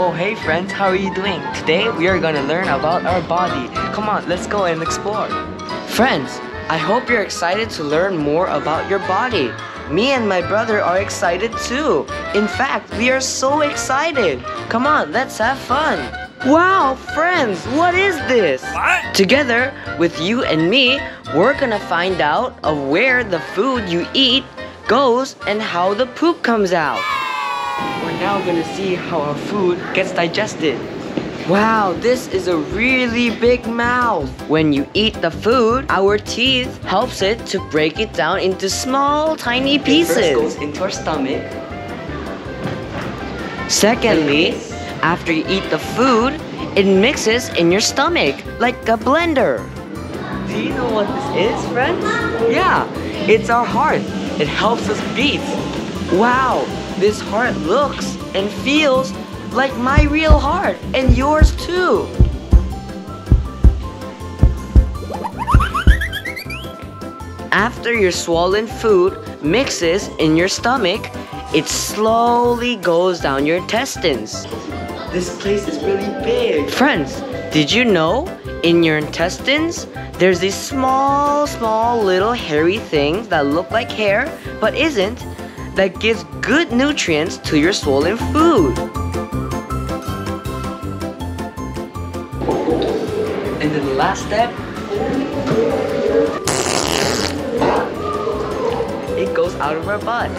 Oh hey friends, how are you doing? Today we are gonna learn about our body. Come on, let's go and explore. Friends, I hope you're excited to learn more about your body. Me and my brother are excited too. In fact, we are so excited. Come on, let's have fun. Wow, friends, what is this? What? Together with you and me, we're gonna find out of where the food you eat goes and how the poop comes out. We're now gonna see how our food gets digested. Wow, this is a really big mouth. When you eat the food, our teeth helps it to break it down into small, tiny pieces. It first goes into our stomach. Secondly, after you eat the food, it mixes in your stomach like a blender. Do you know what this is, friends? Yeah, it's our heart. It helps us beat. Wow, this heart looks and feels like my real heart and yours too. After your swollen food mixes in your stomach, it slowly goes down your intestines. This place is really big. Friends, did you know in your intestines there's these small little hairy things that look like hair but isn't, that gives good nutrients to your swollen food. And then the last step, it goes out of our butt.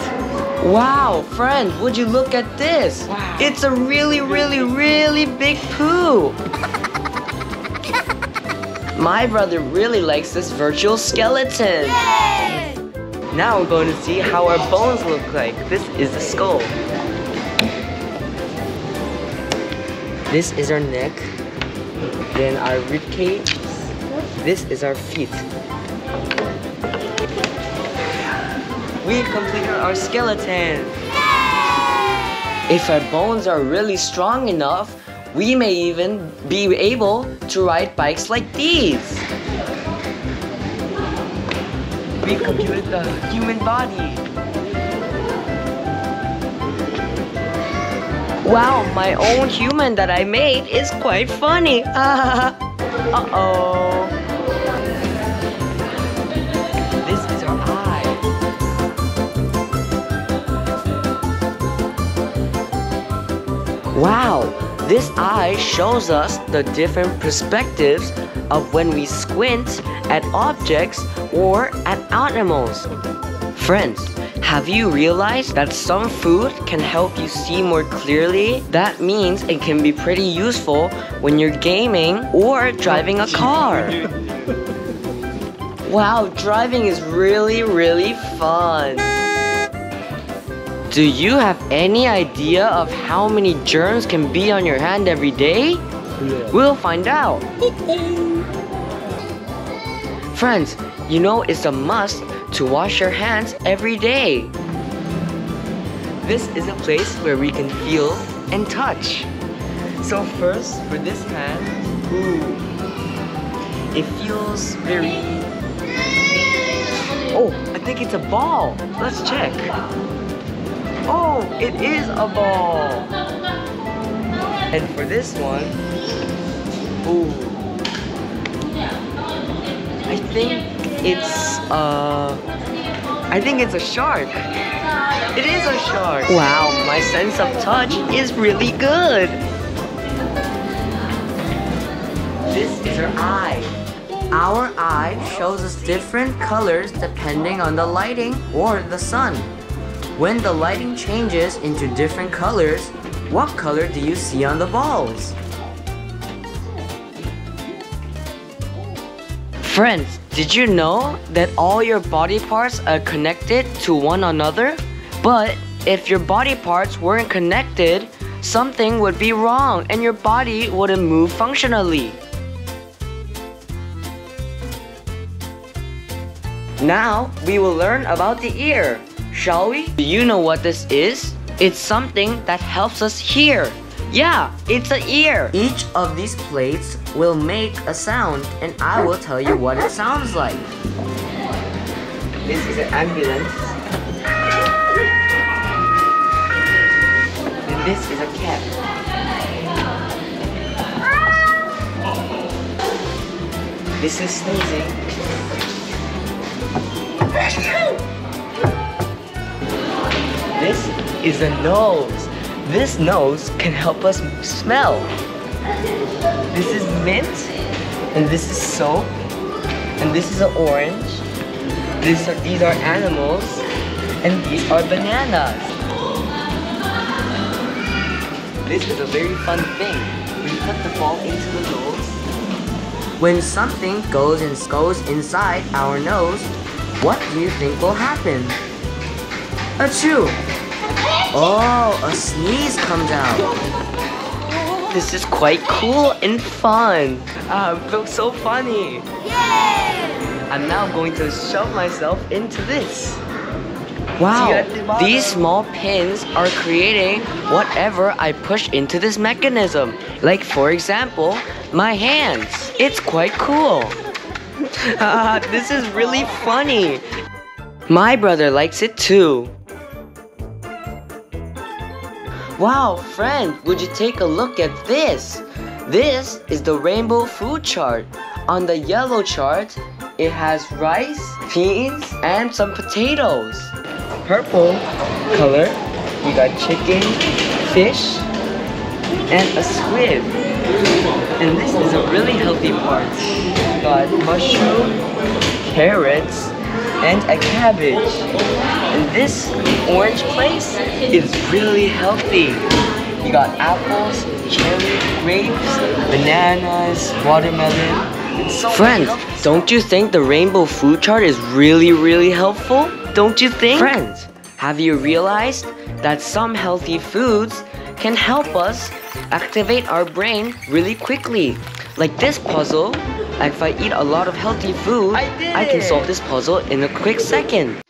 Wow, friend, would you look at this? Wow. It's a really big poo. My brother really likes this virtual skeleton. Yay! Now we're going to see how our bones look like. This is the skull. This is our neck. Then our rib cage. This is our feet. We completed our skeleton. If our bones are really strong enough, we may even be able to ride bikes like these. We completed the human body. Wow, my own human that I made is quite funny. Uh-oh. This is our eye. Wow, this eye shows us the different perspectives of when we squint at objects or at animals. Friends, have you realized that some food can help you see more clearly? That means it can be pretty useful when you're gaming or driving a car. Wow, driving is really fun. Do you have any idea of how many germs can be on your hand every day? Yeah. We'll find out. Friends, you know it's a must to wash your hands every day. This is a place where we can feel and touch. So first, for this hand, ooh, it feels very... Oh, I think it's a ball. Let's check. Oh, it is a ball. And for this one, ooh, I think it's a shark. It is a shark. Wow, my sense of touch is really good. This is our eye. Our eye shows us different colors depending on the lighting or the sun. When the lighting changes into different colors, what color do you see on the balls? Friends, did you know that all your body parts are connected to one another? But if your body parts weren't connected, something would be wrong and your body wouldn't move functionally. Now we will learn about the ear, shall we? Do you know what this is? It's something that helps us hear. Yeah, it's an ear. Each of these plates will make a sound, and I will tell you what it sounds like. This is an ambulance. And this is a cat. This is sneezing. This is a nose. This nose can help us smell. This is mint, and this is soap, and this is an orange. These are animals, and these are bananas. This is a very fun thing. We put the ball into the nose. When something goes inside our nose, what do you think will happen? A chew. Oh, a sneeze comes out. This is quite cool and fun. It looks so funny. Yay! I'm now going to shove myself into this. Wow, these small pins are creating whatever I push into this mechanism. Like, for example, my hands. It's quite cool. This is really funny. My brother likes it too. Wow, friend, would you take a look at this? This is the rainbow food chart. On the yellow chart, it has rice, beans, and some potatoes. Purple color, we got chicken, fish, and a squid. And this is a really healthy part. We got mushroom, carrots, and a cabbage. And this orange place is really healthy. We got apples, cherry, grapes, bananas, watermelon. So friends, don't you think the rainbow food chart is really helpful? Don't you think? Friends, have you realized that some healthy foods can help us activate our brain really quickly? Like this puzzle, if I eat a lot of healthy food, I can solve this puzzle in a quick second.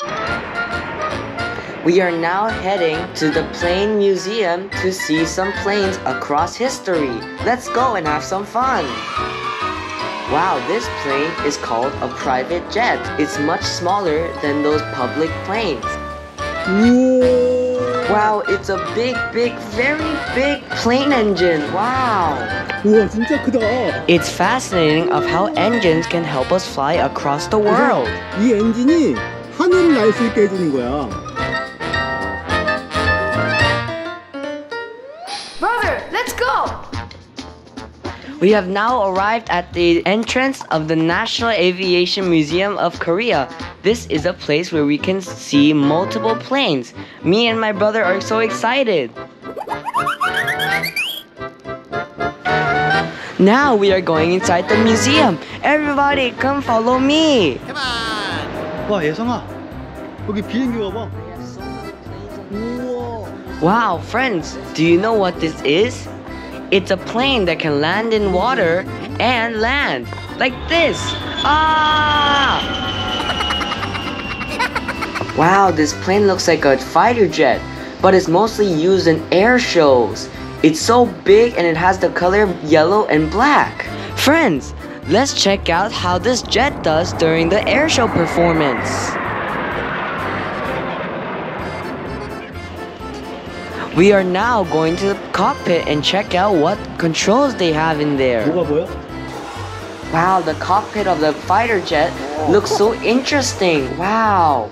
We are now heading to the Plane Museum to see some planes across history. Let's go and have some fun. Wow, this plane is called a private jet. It's much smaller than those public planes. Wow, it's a very big plane engine. Wow. It's fascinating of how engines can help us fly across the world. Brother, let's go! We have now arrived at the entrance of the National Aviation Museum of Korea. This is a place where we can see multiple planes. Me and my brother are so excited. Now we are going inside the museum. Everybody, come follow me. Come on. Wow, Ye-seong아, 여기 비행기 봐봐. Wow, friends, do you know what this is? It's a plane that can land in water and land like this. Ah! Wow, this plane looks like a fighter jet, but it's mostly used in air shows. It's so big and it has the color yellow and black. Friends, let's check out how this jet does during the air show performance. We are now going to the cockpit and check out what controls they have in there. Wow, the cockpit of the fighter jet looks so interesting. Wow.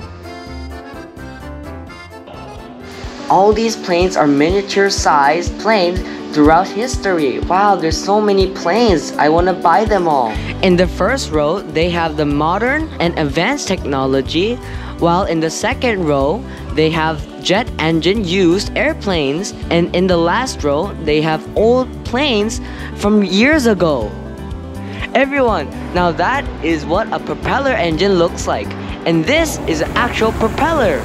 All these planes are miniature-sized planes throughout history. Wow, there's so many planes. I want to buy them all. In the first row, they have the modern and advanced technology, while in the second row, they have jet engine used airplanes, and in the last row, they have old planes from years ago. Everyone, now that is what a propeller engine looks like, and this is an actual propeller.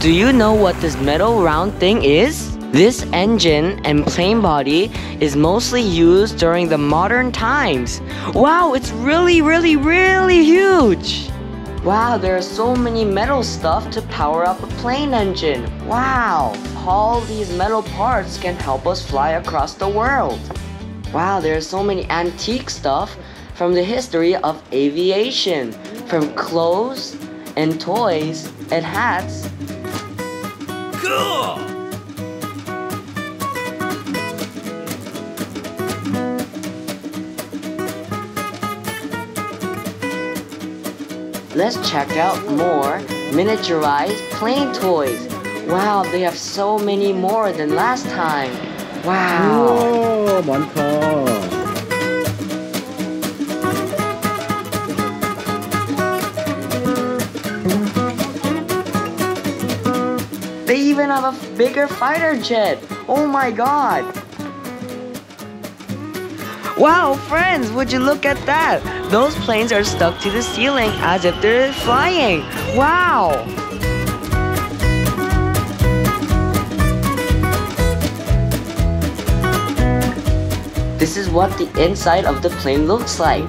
Do you know what this metal round thing is? This engine and plane body is mostly used during the modern times. Wow, it's really huge! Wow, there are so many metal stuff to power up a plane engine. Wow, all these metal parts can help us fly across the world. Wow, there are so many antique stuff from the history of aviation, from clothes and toys and hats. Cool! Let's check out more miniaturized plane toys. Wow, they have so many more than last time. Wow. 많다. They even have a bigger fighter jet. Oh my god. Wow, friends, would you look at that? Those planes are stuck to the ceiling as if they're flying. Wow. This is what the inside of the plane looks like.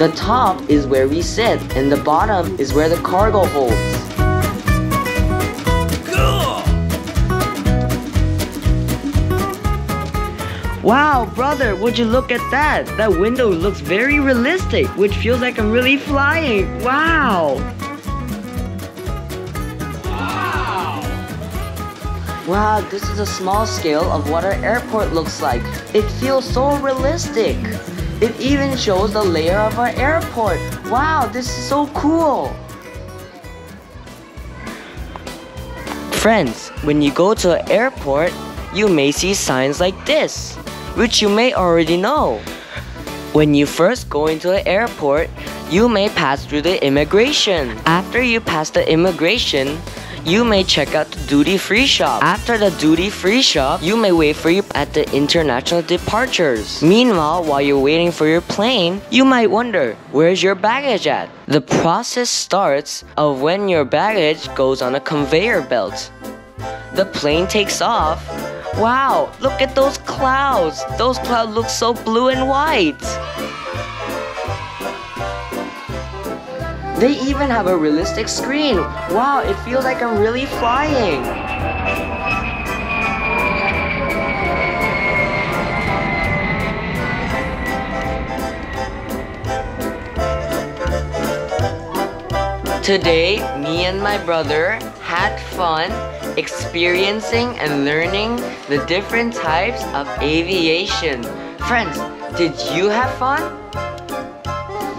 The top is where we sit and the bottom is where the cargo holds. Wow, brother, would you look at that? That window looks very realistic, which feels like I'm really flying. Wow. Wow. Wow, this is a small scale of what our airport looks like. It feels so realistic. It even shows the layer of our airport. Wow, this is so cool. Friends, when you go to an airport, you may see signs like this, which you may already know. When you first go into the airport, you may pass through the immigration. After you pass the immigration, you may check out the duty-free shop. After the duty-free shop, you may wait for you at the international departures. Meanwhile, while you're waiting for your plane, you might wonder, where's your baggage at? The process starts of when your baggage goes on a conveyor belt. The plane takes off. Wow, look at those clouds. Those clouds look so blue and white. They even have a realistic screen. Wow, it feels like I'm really flying. Today, me and my brother had fun experiencing and learning the different types of aviation. Friends, did you have fun?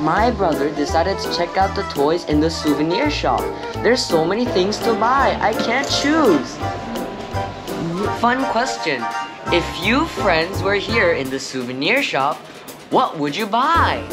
My brother decided to check out the toys in the souvenir shop. There's so many things to buy. I can't choose. Fun question. If you friends were here in the souvenir shop, what would you buy?